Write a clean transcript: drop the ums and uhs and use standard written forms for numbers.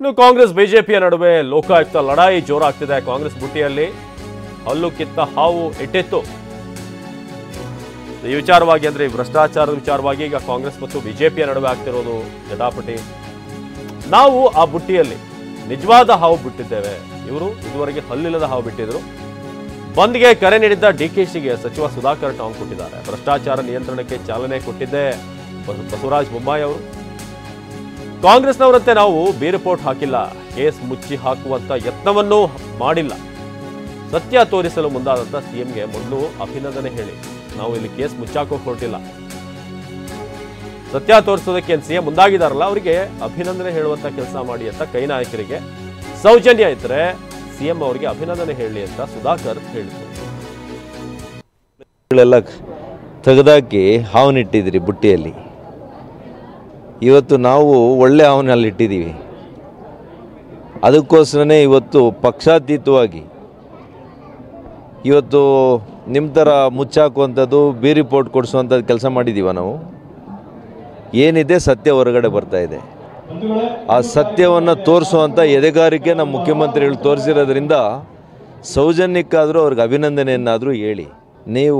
ಇನ್ನು ಕಾಂಗ್ರೆಸ್ ಬಿಜೆಪಿಯ ನಡುವೆ ಲೋಕಾಯುಕ್ತ ಲಡಾಯಿ ಜೋರಾಗ್ತಿದೆ. ಕಾಂಗ್ರೆಸ್ ಬುಟ್ಟಿಯಲ್ಲಿ ಹಲ್ಲು ಕಿತ್ತ ಹಾವು ಎಟ್ಟೆತ್ತು. ಈ ವಿಚಾರವಾಗಿ ಅಂದ್ರೆ ಈ ಭ್ರಷ್ಟಾಚಾರದ ವಿಚಾರವಾಗಿ ಈಗ ಕಾಂಗ್ರೆಸ್ ಮತ್ತು ಬಿಜೆಪಿಯ ನಡುವೆ ಆಗ್ತಿರೋದು ಜಟಾಪಟಿ. ನಾವು ಆ ಬುಟ್ಟಿಯಲ್ಲಿ ನಿಜವಾದ ಹಾವು ಬಿಟ್ಟಿದ್ದೇವೆ, ಇವರು ಇದುವರೆಗೆ ಹಲ್ಲಿಲ್ಲದ ಹಾವು ಬಿಟ್ಟಿದ್ರು. ಬಂದ್ಗೆ ಕರೆ ನೀಡಿದ್ದ ಡಿಕೆಶಿಗೆ ಸಚಿವ ಸುಧಾಕರ್ ಟಾಂಗ್ ಕೊಟ್ಟಿದ್ದಾರೆ. ಭ್ರಷ್ಟಾಚಾರ ನಿಯಂತ್ರಣಕ್ಕೆ ಚಾಲನೆ ಕೊಟ್ಟಿದ್ದೆ ಬಸವರಾಜ ಬೊಮ್ಮಾಯಿ ಅವರು. ಕಾಂಗ್ರೆಸ್ನವರಂತೆ ನಾವು ಬೇರಿಪೋರ್ಟ್ ಹಾಕಿಲ್ಲ, ಕೇಸ್ ಮುಚ್ಚಿ ಹಾಕುವಂತ ಯತ್ನವನ್ನೂ ಮಾಡಿಲ್ಲ. ಸತ್ಯ ತೋರಿಸಲು ಮುಂದಾದಂತ ಸಿಎಂಗೆ ಮೊದಲು ಅಭಿನಂದನೆ ಹೇಳಿ, ನಾವು ಇಲ್ಲಿ ಕೇಸ್ ಮುಚ್ಚಾಕೋ ಹೊರಟಿಲ್ಲ, ಸತ್ಯ ತೋರಿಸೋದಕ್ಕೆ ಸಿಎಂ ಮುಂದಾಗಿದ್ದಾರಲ್ಲ ಅವರಿಗೆ ಅಭಿನಂದನೆ ಹೇಳುವಂತ ಕೆಲಸ ಮಾಡಿ ಅಂತ ಕೈ ನಾಯಕರಿಗೆ ಸೌಜನ್ಯ ಇದ್ರೆ ಸಿಎಂ ಅವರಿಗೆ ಅಭಿನಂದನೆ ಹೇಳಿ ಅಂತ ಸುಧಾಕರ್ ಹೇಳಿದ್ರು. ತೆಗೆದಾಕಿ ಹಾವನ್ನಿಟ್ಟಿದ್ರಿ ಬುಟ್ಟಿಯಲ್ಲಿ, ಇವತ್ತು ನಾವು ಒಳ್ಳೆ ಹಾವನಲ್ಲಿ ಇಟ್ಟಿದ್ದೀವಿ. ಅದಕ್ಕೋಸ್ಕರನೇ ಇವತ್ತು ಪಕ್ಷಾತೀತವಾಗಿ ಇವತ್ತು ನಿಮ್ಮ ಥರ ಮುಚ್ಚಾಕುವಂಥದ್ದು ಬೇರಿಪೋರ್ಟ್ ಕೊಡಿಸುವಂಥದ್ದು ಕೆಲಸ ಮಾಡಿದ್ದೀವ ನಾವು. ಏನಿದೆ ಸತ್ಯ ಹೊರಗಡೆ ಬರ್ತಾ ಇದೆ, ಆ ಸತ್ಯವನ್ನು ತೋರಿಸುವಂಥ ಎದೆಗಾರಿಕೆ ನಮ್ಮ ಮುಖ್ಯಮಂತ್ರಿಗಳು ತೋರಿಸಿರೋದ್ರಿಂದ ಸೌಜನ್ಯಕ್ಕಾದರೂ ಅವ್ರಿಗೆ ಅಭಿನಂದನೆಯನ್ನಾದರೂ ಹೇಳಿ ನೀವು.